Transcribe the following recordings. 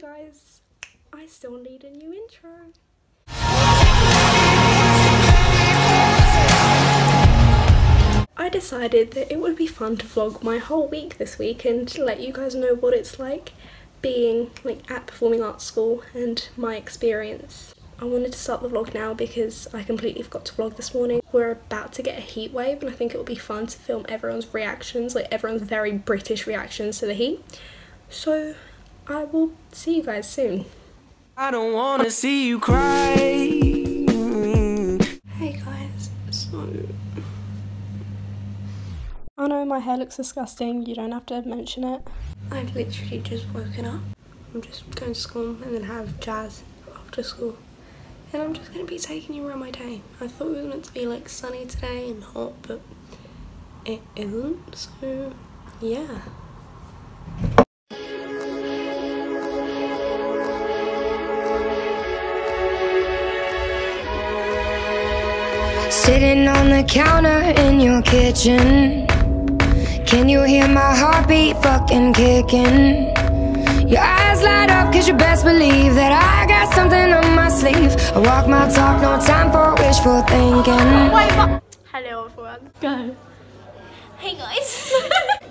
Hey guys, I still need a new intro. I decided that it would be fun to vlog my whole week this week and to let you guys know what it's like being at performing arts school and my experience. I wanted to start the vlog now because I completely forgot to vlog this morning. We're about to get a heat wave and I think it would be fun to film everyone's reactions, everyone's very British reactions to the heat. So I will see you guys soon. I don't want to see you cry. Hey guys, so I know my hair looks disgusting, you don't have to mention it. I've literally just woken up. I'm just going to school and then have jazz after school. And I'm just going to be taking you around my day. I thought it was meant to be sunny today and hot, but it isn't, so yeah. Sitting on the counter in your kitchen, can you hear my heartbeat fucking kicking? Your eyes light up cause you best believe that I got something on my sleeve. I walk my talk, no time for wishful thinking. Hello everyone. Go. Hey guys. Put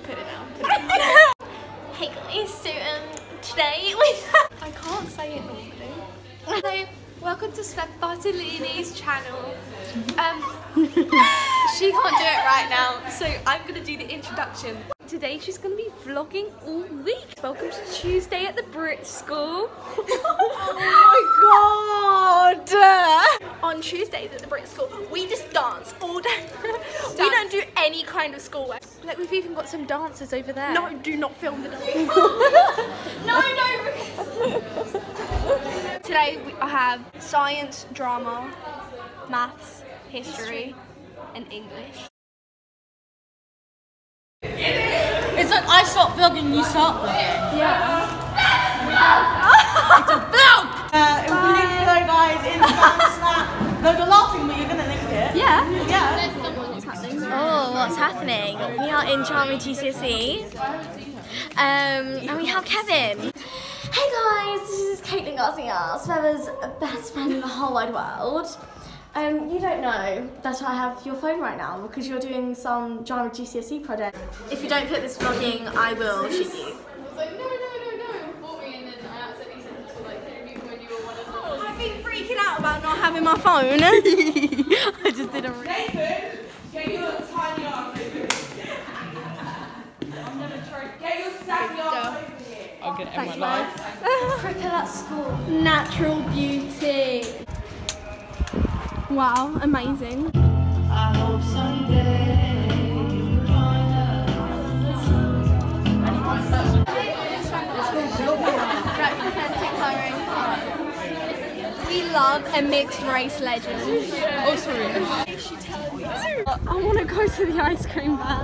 it down. Put it down. Hey guys, so today I can't say it normally. So welcome to Bartolini's channel. She can't do it right now, so I'm gonna do the introduction. Today she's gonna be vlogging all week. Welcome to Tuesday at the Brit School. Oh my god! On Tuesdays at the Brit School, we just dance all day. Dance. We don't do any kind of schoolwork. Look, we've even got some dancers over there. No, do not film the dance. No. Today I have science, drama, maths, history, and English. It's like I start vlogging, you start vlogging. Yeah. It's a vlog! It will link below, guys, Instagram, Snap. No, you're laughing, but you're gonna link it. Yeah. Yeah. What's happening? Oh, what's happening? We are in drama GCSE. And we have Kevin. Hey guys, this is Caitlin Garcia, Sweber's best friend in the whole wide world. You don't know that I have your phone right now because you're doing some drama GCSE project. If you don't put this vlogging, I will shoot you. I was like, no, for me, and then I accidentally sent it to three people when you were one of them. I've been freaking out about not having my phone. I just didn't read. Nathan, get your tiny arms over here. I'm gonna try. Get your saggy arms over here. I'll get it in my life. Cricket at school. Natural beauty. Wow, amazing. I hope someday you find us. We love a mixed race legend. Also I want to go to the ice cream van.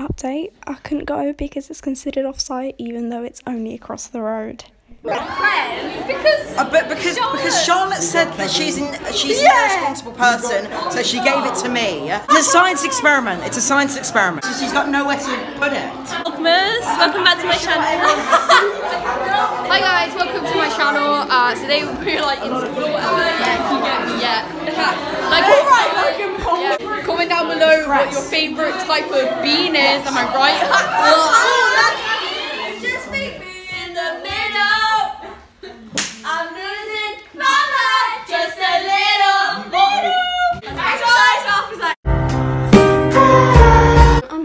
Update, I couldn't go because it's considered off-site even though it's only across the road. Because Charlotte said that she's an irresponsible person, so she gave it to me. It's a science experiment. It's a science experiment. So she's got nowhere to put it. Vlogmas, welcome back to my channel. Hi guys, welcome to my channel. Today we're in school or whatever. Yeah, you get me. Yeah. Comment down below what your favourite type of bean is. Am I right?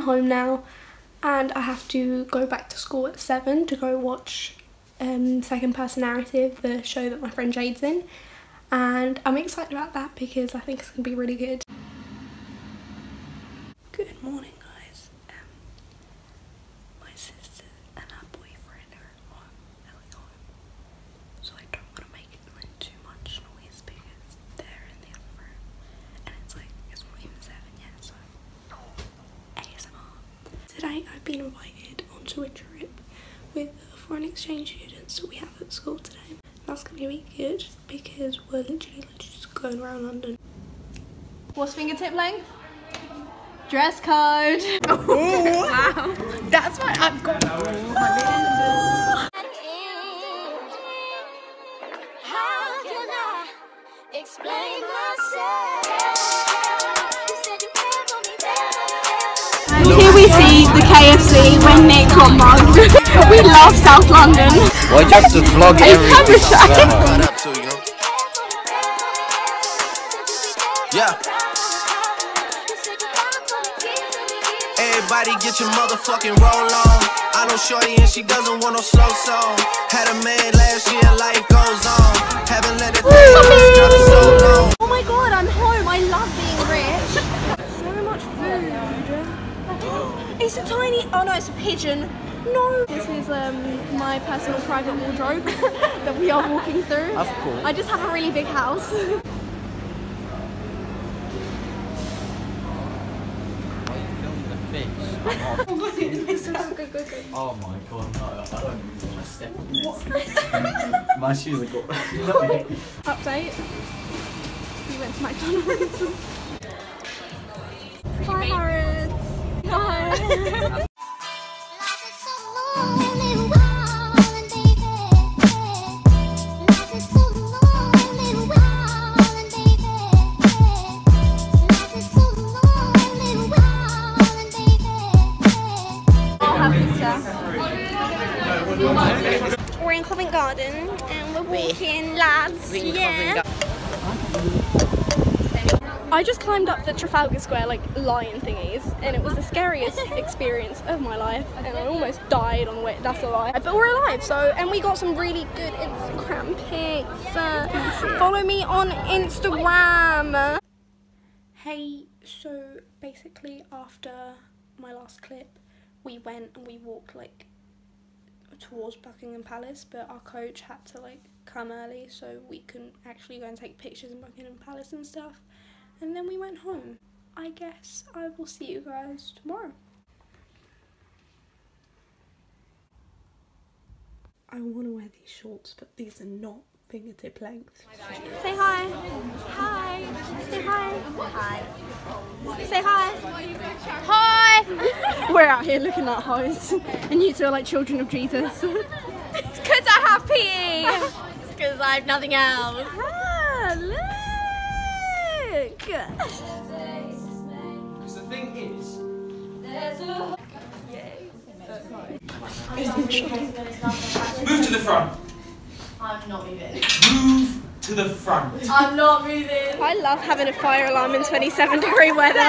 Home now, and I have to go back to school at 7 to go watch Second Person Narrative, the show that my friend Jade's in, and I'm excited about that because I think it's going to be really good. Good morning guys, my sister and her boyfriend are at home, so I don't want to make too much noise because they're in the other room, and it's not even 7 yet, so today I've been invited onto a trip with foreign exchange students that we have at school today. That's going to be good because we're literally just going around London. What's fingertip length? Dress code! Wow! That's what I've got. explain myself. Here we see the KFC when Nick got mugged. We love South London. Why just to vlog everything? Yeah. Everybody get your motherfucking roll on. I know shorty and she doesn't want no slow song. Had a man last year, life goes on. Haven't let it go so long. Oh my god, I'm home. I love being rich. So much food. It's a tiny, oh no, it's a pigeon. No. This is my personal private wardrobe that we are walking through. Of course. I just have a really big house. Oh my god, no, I don't even want to step on this. My shoes are gone. Update. We went to McDonald's. Hi, Harrods. Hi. We're in Covent Garden and we're walking, lads. Yeah. I just climbed up the Trafalgar Square like lion thingies, and it was the scariest experience of my life. And I almost died on the way. That's a lie. But we're alive. So, and we got some really good Instagram pics. Follow me on Instagram. Hey. So basically, after my last clip, we went and we walked like towards Buckingham Palace, but our coach had to like come early so we couldn't actually go and take pictures in Buckingham Palace and stuff, and then we went home. I guess I will see you guys tomorrow. I want to wear these shorts, but these are not fingertip length. Say hi. Hi. Say hi. Hi. Say hi. Hi. We're out here looking like hoes, and you two are like children of Jesus. It's because I have PE. It's because I have nothing else. Ah, look. Because the thing is, there's a. Move to the front. I'm not moving. Move to the front. I'm not moving. I love having a fire alarm in 27-degree weather.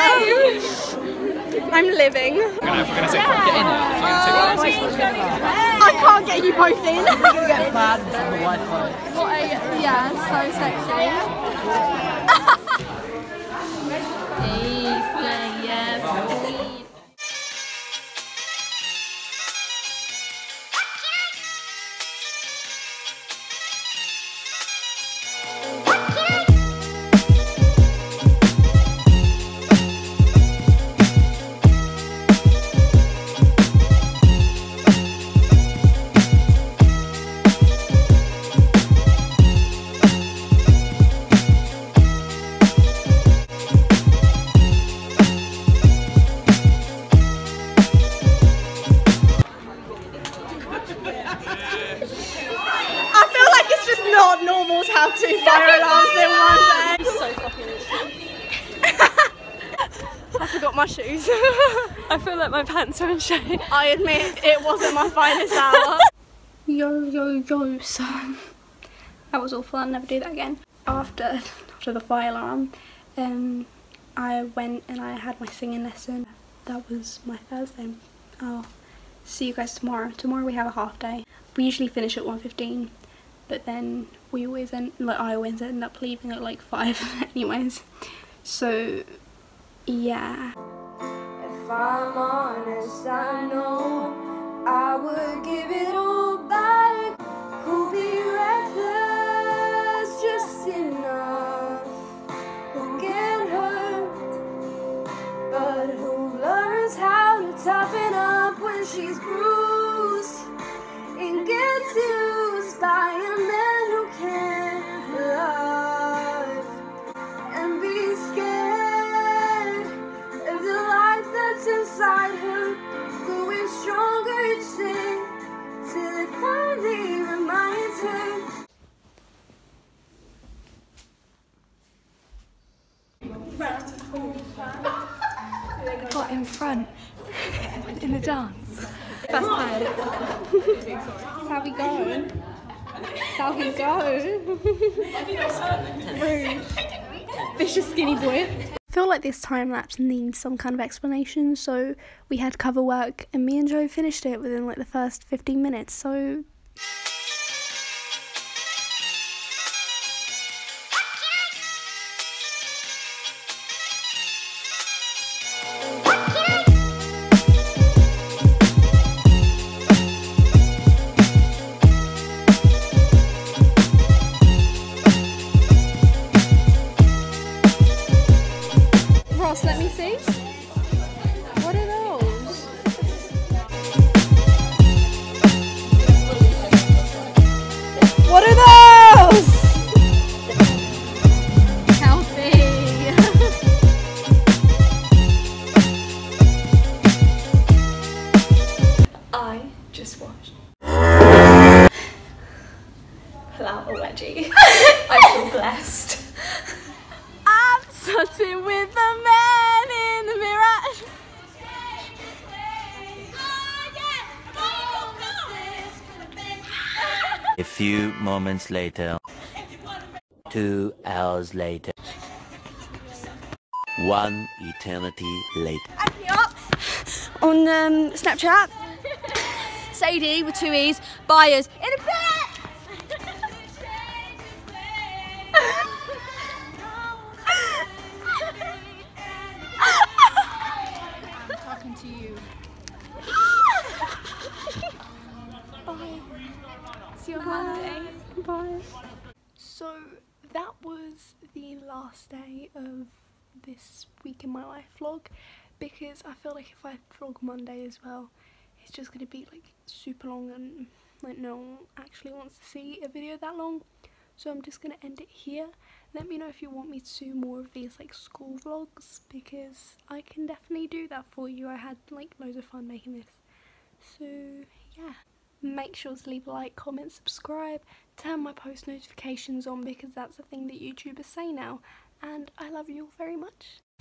I'm living. We're gonna take one. Get in. I can't get you both in. We're gonna get bad from the Wi-Fi. What a yeah, so sexy. Yes. I feel like my pants are in shape. I admit it wasn't my finest hour. Yo, so that was awful. I'll never do that again. After the fire alarm, I went and I had my singing lesson. That was my Thursday. I'll see you guys tomorrow. Tomorrow we have a half day. We usually finish at 1:15, but then we always end like I always end up leaving at like 5 anyways. So yeah. If I'm honest, I know I would give it all back. Who'll be reckless just enough? Who'll get hurt, but who learns how to toughen up when she's bruised and gets used by a man who can't love and be scared. Inside her, growing stronger each day. in front in the dance. Fast time. That's how we go. That's how we go. Vicious skinny boy. I feel like this time lapse needs some kind of explanation, so we had cover work and me and Joe finished it within like the first 15 minutes, so... Let me see. What are those? What are those? Healthy. I just watched pull out a wedgie. I feel blessed. I'm sitting with the man. A few moments later, 2 hours later, one eternity later. Add me up on Snapchat, Sadie with 2 E's, buyers in a bit. I'm talking to you. See you on Monday. Bye. So that was the last day of this week in my life vlog, because I feel like if I vlog Monday as well, it's just gonna be like super long and like no one actually wants to see a video that long. So I'm just gonna end it here. Let me know if you want me to do more of these like school vlogs, because I can definitely do that for you. I had like loads of fun making this. So yeah. Make sure to leave a like, comment, subscribe, turn my post notifications on, because that's the thing that YouTubers say now, and I love you all very much.